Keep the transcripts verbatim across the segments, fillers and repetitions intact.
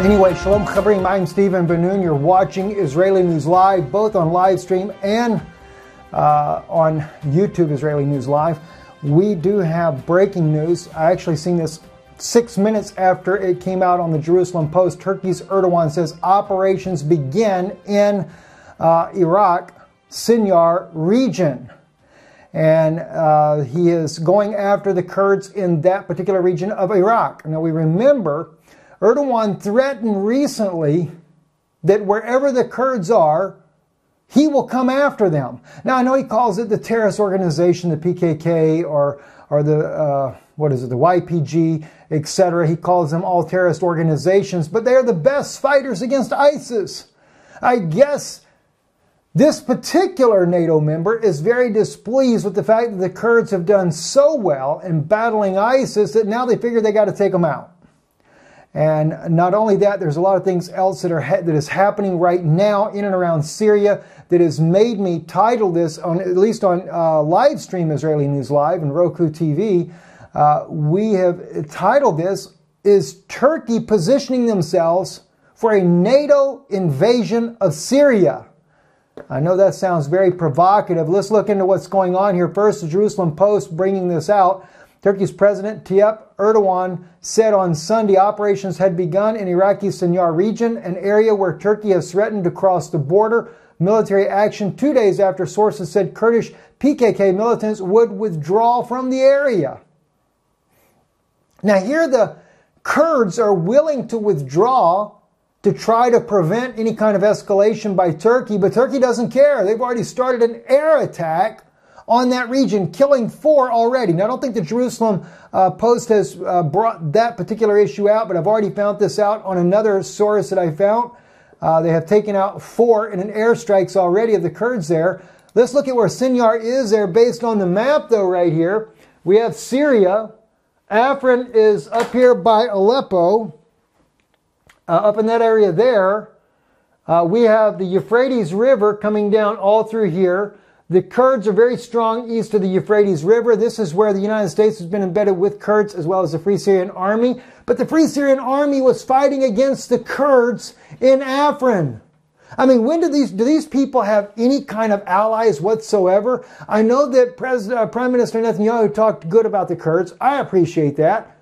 Anyway, shalom chavrim, I'm Stephen Ben-Nun. You're watching Israeli News Live, both on live stream and uh, on YouTube, Israeli News Live. We do have breaking news. I actually seen this six minutes after it came out on the Jerusalem Post. Turkey's Erdogan says operations begin in uh, Iraq, Sinjar region. And uh, he is going after the Kurds in that particular region of Iraq. Now we remember Erdogan threatened recently that wherever the Kurds are, he will come after them. Now, I know he calls it the terrorist organization, the P K K, or or the, uh, what is it, the Y P G, et cetera. He calls them all terrorist organizations, but they are the best fighters against ISIS. I guess this particular NATO member is very displeased with the fact that the Kurds have done so well in battling ISIS that now they figure they got to take them out. And not only that, there's a lot of things else that are ha that is happening right now in and around Syria that has made me title this, on at least on uh, live stream Israeli News Live and Roku T V, uh, we have titled this, is Turkey positioning themselves for a NATO invasion of Syria? I know that sounds very provocative. Let's look into what's going on here. First, the Jerusalem Post bringing this out. Turkey's President Tayyip Erdogan said on Sunday operations had begun in Iraqi Sinjar region, an area where Turkey has threatened to cross the border. Military action two days after sources said Kurdish P K K militants would withdraw from the area. Now here the Kurds are willing to withdraw to try to prevent any kind of escalation by Turkey, but Turkey doesn't care. They've already started an air attack on that region, killing four already. Now, I don't think the Jerusalem uh, Post has uh, brought that particular issue out, but I've already found this out on another source that I found. Uh, they have taken out four in an airstrikes already of the Kurds there. Let's look at where Sinjar is there based on the map, though, right here. We have Syria. Afrin is up here by Aleppo, uh, up in that area there. Uh, we have the Euphrates River coming down all through here. The Kurds are very strong east of the Euphrates River. This is where the United States has been embedded with Kurds as well as the Free Syrian Army. But the Free Syrian Army was fighting against the Kurds in Afrin. I mean, when do these, do these people have any kind of allies whatsoever? I know that Pres- uh, Prime Minister Netanyahu talked good about the Kurds. I appreciate that.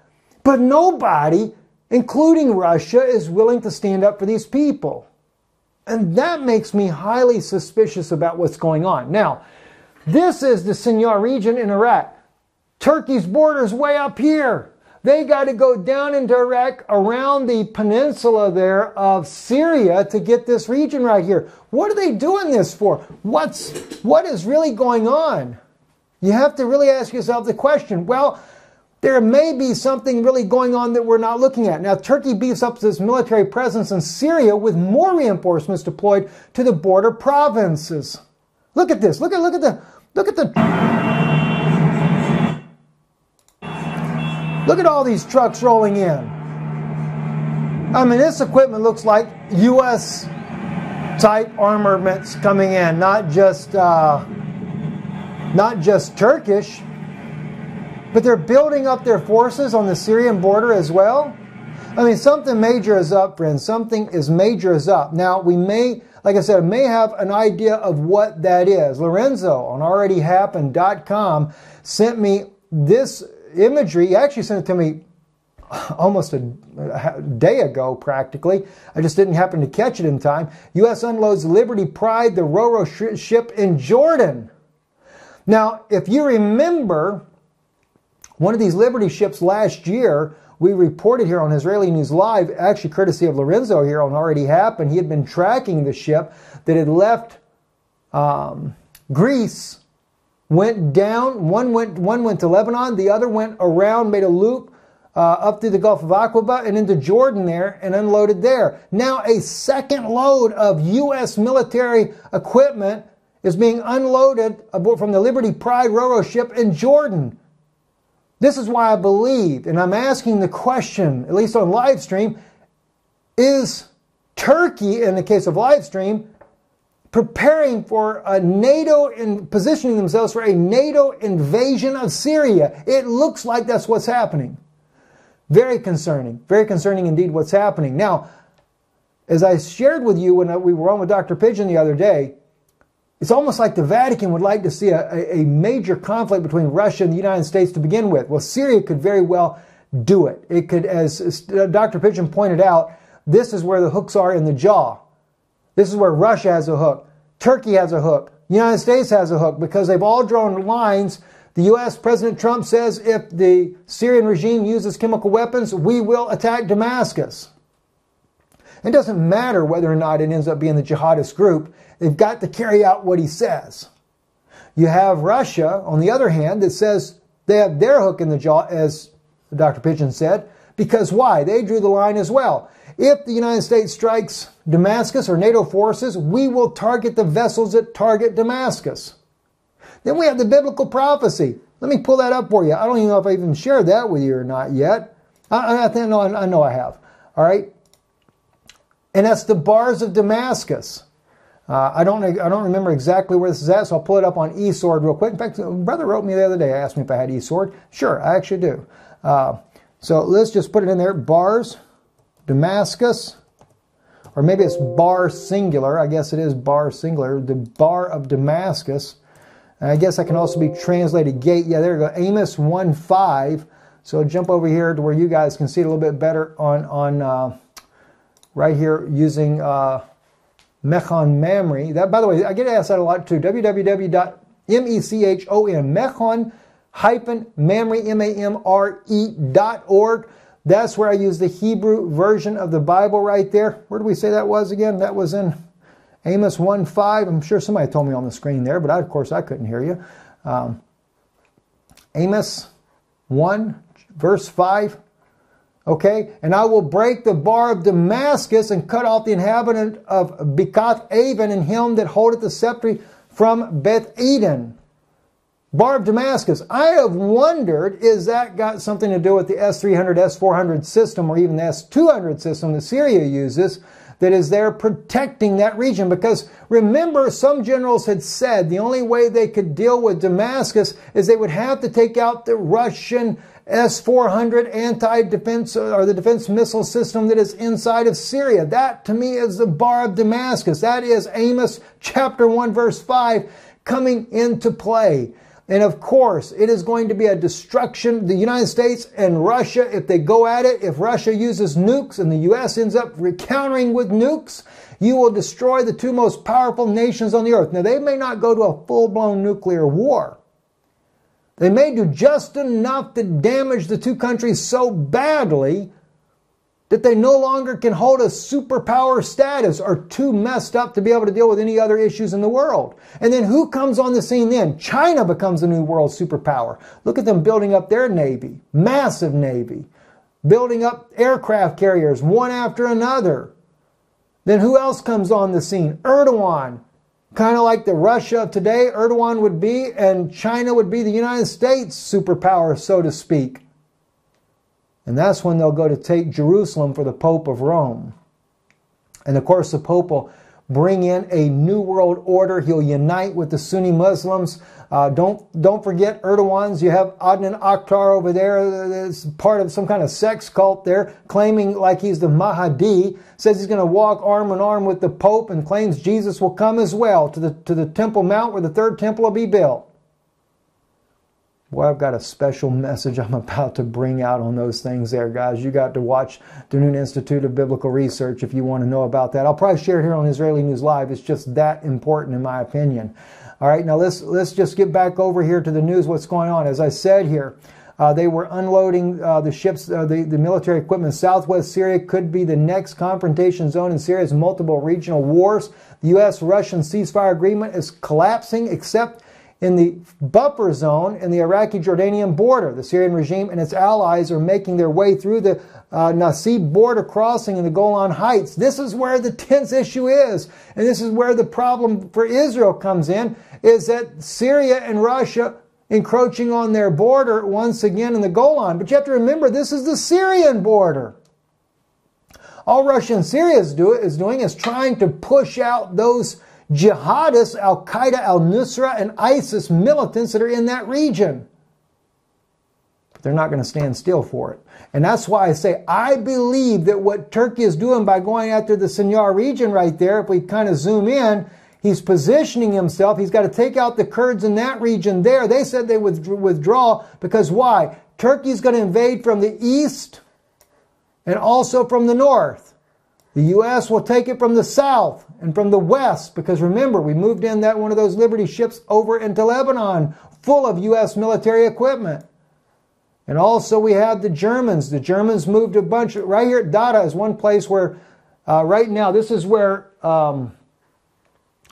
But nobody, including Russia, is willing to stand up for these people. And that makes me highly suspicious about what's going on. Now, this is the Sinjar region in Iraq. Turkey's border is way up here. They got to go down into Iraq around the peninsula there of Syria to get this region right here. What are they doing this for? What's, what is really going on? You have to really ask yourself the question. Well, there may be something really going on that we're not looking at. Now, Turkey beefs up its military presence in Syria with more reinforcements deployed to the border provinces. Look at this. Look at, look at the, look at the, look at all these trucks rolling in. I mean, this equipment looks like U S type armaments coming in, not just, uh, not just Turkish. But they're building up their forces on the Syrian border as well. I mean, something major is up, friends. Something is major is up. Now, we may, like I said, may have an idea of what that is. Lorenzo on already happened dot com sent me this imagery. He actually sent it to me almost a, a day ago, practically. I just didn't happen to catch it in time. U S unloads Liberty Pride, the Roro sh ship in Jordan. Now, if you remember, one of these Liberty ships last year, we reported here on Israeli News Live, actually courtesy of Lorenzo here on Already Happened. He had been tracking the ship that had left um, Greece, went down. One went, one went to Lebanon. The other went around, made a loop uh, up through the Gulf of Aqaba and into Jordan there and unloaded there. Now a second load of U S military equipment is being unloaded aboard from the Liberty Pride Roro ship in Jordan. This is why I believe, and I'm asking the question, at least on live stream, is Turkey, in the case of live stream, preparing for a NATO and positioning themselves for a NATO invasion of Syria? It looks like that's what's happening. Very concerning. Very concerning indeed what's happening. Now, As I shared with you when we were on with Doctor Pidgeon the other day, it's almost like the Vatican would like to see a, a major conflict between Russia and the United States to begin with. Well, Syria could very well do it. It could, as Doctor Pidgeon pointed out, this is where the hooks are in the jaw. This is where Russia has a hook. Turkey has a hook. The United States has a hook because they've all drawn lines. The U S. President Trump says if the Syrian regime uses chemical weapons, we will attack Damascus. It doesn't matter whether or not it ends up being the jihadist group. They've got to carry out what he says. You have Russia, on the other hand, that says they have their hook in the jaw, as Doctor Pidgeon said, because why? They drew the line as well. If the United States strikes Damascus or NATO forces, we will target the vessels that target Damascus. Then we have the biblical prophecy. Let me pull that up for you. I don't even know if I even shared that with you or not yet. I, I, think, no, I, I know I have. All right. And that's the bars of Damascus. Uh, I don't I don't remember exactly where this is at, so I'll pull it up on e-sword real quick. In fact, a brother wrote me the other day, asked me if I had e-sword. Sure, I actually do. Uh, so let's just put it in there. Bars, Damascus, or maybe it's bar singular. I guess it is bar singular. The bar of Damascus. And I guess I can also be translated gate. Yeah, there you go. Amos one five. So I'll jump over here to where you guys can see it a little bit better on on uh, right here using uh, Mechon Mamre. That, by the way, I get asked that a lot too. w w w dot mechon, Mechon hyphen Mamre, M A M R E dot org. That's where I use the Hebrew version of the Bible right there. Where did we say that was again? That was in Amos one five. I'm sure somebody told me on the screen there, but I, of course I couldn't hear you. Um, Amos one, verse five. Okay, and I will break the bar of Damascus and cut off the inhabitant of Bikath-Avon and him that holdeth the sceptre from Beth Eden. Bar of Damascus. I have wondered, is that got something to do with the S three hundred, S four hundred system, or even the S two hundred system that Syria uses, that is there protecting that region? Because remember, some generals had said the only way they could deal with Damascus is they would have to take out the Russian S four hundred anti-defense, or the defense missile system that is inside of Syria. That, to me, is the bar of Damascus. That is Amos chapter one, verse five, coming into play. And of course, it is going to be a destruction. The United States and Russia, if they go at it, if Russia uses nukes and the U S ends up countering with nukes, you will destroy the two most powerful nations on the earth. Now, they may not go to a full-blown nuclear war. They may do just enough to damage the two countries so badly that they no longer can hold a superpower status, or too messed up to be able to deal with any other issues in the world. And then who comes on the scene then? China becomes the new world superpower. Look at them building up their navy, massive navy, building up aircraft carriers one after another. Then who else comes on the scene? Erdogan. Kind of like the Russia of today, Erdogan would be, and China would be the United States superpower, so to speak. And that's when they'll go to take Jerusalem for the Pope of Rome. And of course, the Pope will bring in a new world order. He'll unite with the Sunni Muslims. Uh, don't, don't forget Erdogan's. You have Adnan Oktar over there. That's part of some kind of sex cult there, claiming like he's the Mahadi. Says he's going to walk arm in arm with the Pope, and claims Jesus will come as well to the, to the Temple Mount, where the third temple will be built. Boy, I've got a special message I'm about to bring out on those things there, guys. You got to watch the Noon Institute of Biblical Research if you want to know about that. I'll probably share it here on Israeli News Live. It's just that important in my opinion. All right, now let's, let's just get back over here to the news, what's going on. As I said here, uh, they were unloading uh, the ships, uh, the, the military equipment. Southwest Syria could be the next confrontation zone in Syria's multiple regional wars. The U S Russian ceasefire agreement is collapsing, except in the buffer zone in the Iraqi-Jordanian border. The Syrian regime and its allies are making their way through the uh, Nassib border crossing in the Golan Heights. This is where the tense issue is. And this is where the problem for Israel comes in, is that Syria and Russia encroaching on their border once again in the Golan. But you have to remember, this is the Syrian border. All Russia and Syria is, do, is doing is trying to push out those jihadists, Al-Qaeda, Al-Nusra, and ISIS militants that are in that region. but they're not going to stand still for it. And that's why I say, I believe that what Turkey is doing by going after the Sinjar region right there, if we kind of zoom in, he's positioning himself. He's got to take out the Kurds in that region there. They said they would withdraw because why? Turkey's going to invade from the east and also from the north. The U S will take it from the south and from the west because remember, we moved in that one of those Liberty ships over into Lebanon full of U S military equipment. And also we have the Germans. The Germans moved a bunch. Right here at Dada is one place where uh, right now, this is where um,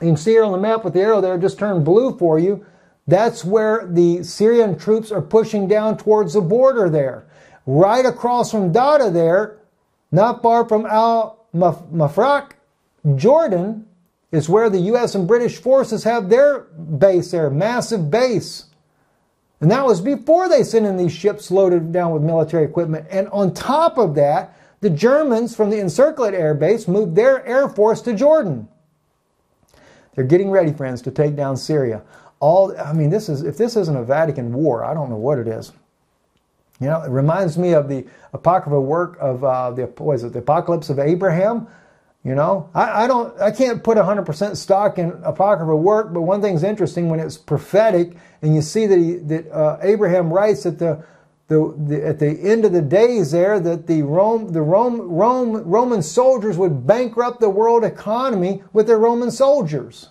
you can see here on the map with the arrow there, just turned blue for you. That's where the Syrian troops are pushing down towards the border there. Right across from Dada there, not far from Al-Mafraq, Jordan, is where the U S and British forces have their base there, massive base. And that was before they sent in these ships loaded down with military equipment. And on top of that, the Germans from the Encircled Air Base moved their air force to Jordan. They're getting ready, friends, to take down Syria. All, I mean, this is, if this isn't a Vatican war, I don't know what it is. You know, it reminds me of the apocryphal work of uh, the, what is it, the Apocalypse of Abraham. You know, I, I don't, I can't put one hundred percent stock in apocryphal work, but one thing's interesting when it's prophetic, and you see that he, that uh, Abraham writes at the, the, the at the end of the days there that the Rome the Rome Rome Roman soldiers would bankrupt the world economy with their Roman soldiers.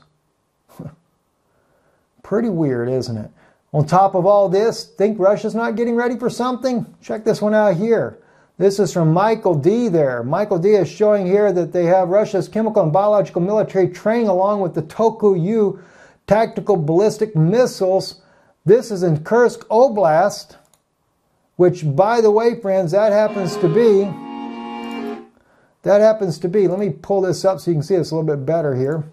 Pretty weird, isn't it? On top of all this, think Russia's not getting ready for something? Check this one out here. This is from Michael D. there. Michael D. is showing here that they have Russia's chemical and biological military training along with the Tokayu tactical ballistic missiles. This is in Kursk Oblast, which, by the way, friends, that happens to be, that happens to be, let me pull this up so you can see this a little bit better here.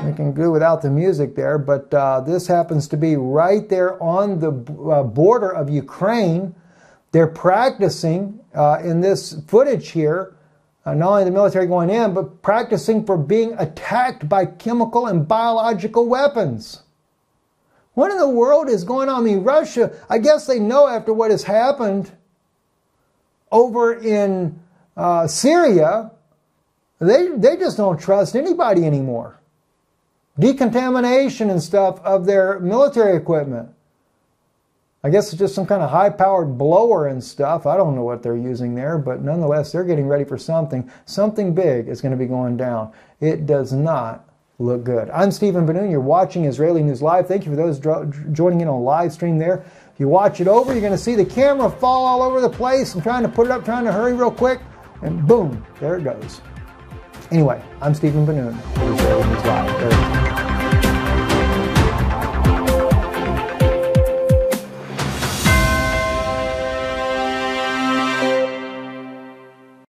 I can do without the music there, but uh, this happens to be right there on the uh, border of Ukraine. They're practicing uh, in this footage here, uh, not only the military going in, but practicing for being attacked by chemical and biological weapons. What in the world is going on? I mean, Russia, I guess they know after what has happened over in uh, Syria, they, they just don't trust anybody anymore. Decontamination and stuff of their military equipment. I guess it's just some kind of high-powered blower and stuff. I don't know what they're using there, but nonetheless, they're getting ready for something. Something big is going to be going down. It does not look good. I'm Stephen Ben-Nun. You're watching Israeli News Live. Thank you for those joining in on live stream there. If you watch it over, you're going to see the camera fall all over the place. I'm trying to put it up, trying to hurry real quick, and boom, there it goes. Anyway, I'm Stephen Ben-Nun. Israeli News Live.